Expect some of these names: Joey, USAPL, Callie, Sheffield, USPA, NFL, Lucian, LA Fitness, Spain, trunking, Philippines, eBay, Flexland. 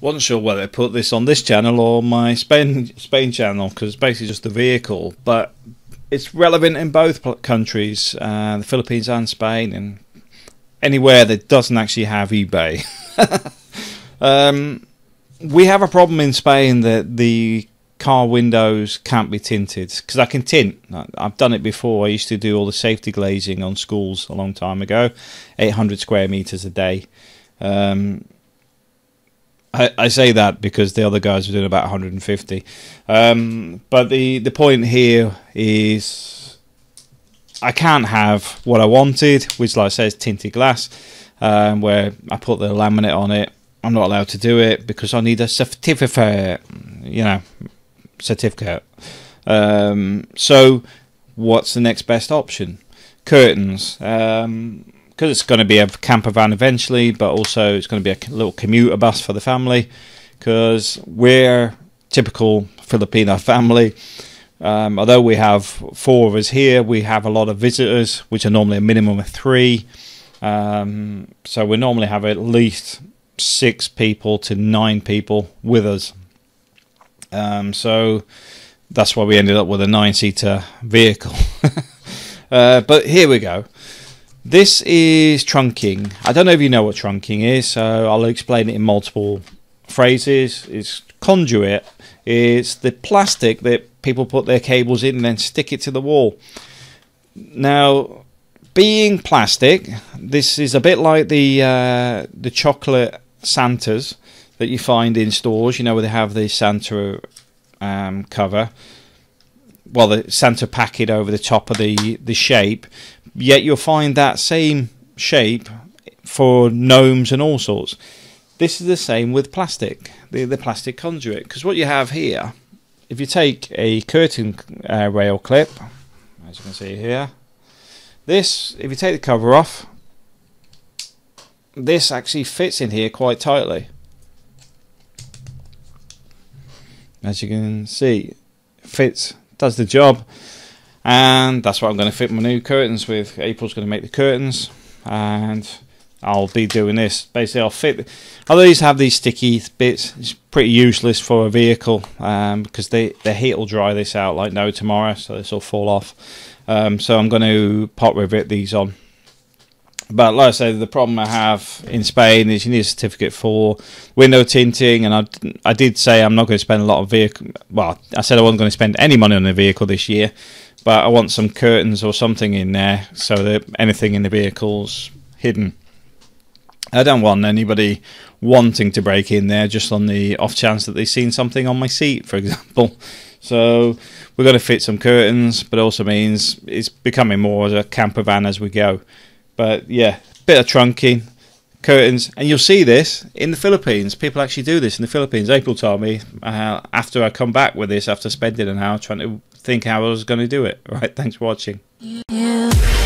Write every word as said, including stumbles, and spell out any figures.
Wasn't sure whether I put this on this channel or my Spain Spain channel, because it's basically just the vehicle, but it's relevant in both countries, uh, the Philippines and Spain, and anywhere that doesn't actually have eBay. um, we have a problem in Spain that the car windows can't be tinted, because I can tint. I've done it before. I used to do all the safety glazing on schools a long time ago, eight hundred square meters a day. Um, I, I say that because the other guys were doing about one hundred fifty. Um, but the, the point here is I can't have what I wanted, which, like I say, is tinted glass, um, where I put the laminate on it. I'm not allowed to do it because I need a certificate, you know, certificate. Um, so what's the next best option? Curtains. Um Because it's going to be a camper van eventually, but also it's going to be a little commuter bus for the family, because we're typical Filipino family. Um, although we have four of us here, we have a lot of visitors, which are normally a minimum of three. Um, so we normally have at least six people to nine people with us. Um, so that's why we ended up with a nine-seater vehicle. uh, but here we go. This is trunking. I don't know if you know what trunking is, so I'll explain it in multiple phrases. It's conduit. It's the plastic that people put their cables in and then stick it to the wall. Now, being plastic, this is a bit like the uh, the chocolate Santas that you find in stores. You know, where they have the Santa um, cover. Well, the Santa packet over the top of the, the shape, yet you'll find that same shape for gnomes and all sorts. This is the same with plastic, the, the plastic conduit, because what you have here, if you take a curtain uh, rail clip, as you can see here, this, if you take the cover off, this actually fits in here quite tightly. As you can see, it fits, does the job, and that's what I'm going to fit my new curtains with. April's going to make the curtains, and I'll be doing this. Basically, I'll fit. Although these have these sticky bits, it's pretty useless for a vehicle, um, because they, the heat will dry this out like no tomorrow, so this will fall off. Um, so I'm going to pot rivet these on. But like I say, the problem I have in Spain is you need a certificate for window tinting, and I, I did say I'm not going to spend a lot of vehicle. Well, I said I wasn't going to spend any money on the vehicle this year, but I want some curtains or something in there so that anything in the vehicle's hidden. I don't want anybody wanting to break in there just on the off chance that they've seen something on my seat, for example. So we've got to fit some curtains, but it also means it's becoming more as a camper van as we go. But yeah, bit of trunking, curtains, and you'll see this in the Philippines. People actually do this in the Philippines. April told me uh, after I come back with this, after spending an hour trying to think how I was going to do it. Right, thanks for watching. Yeah.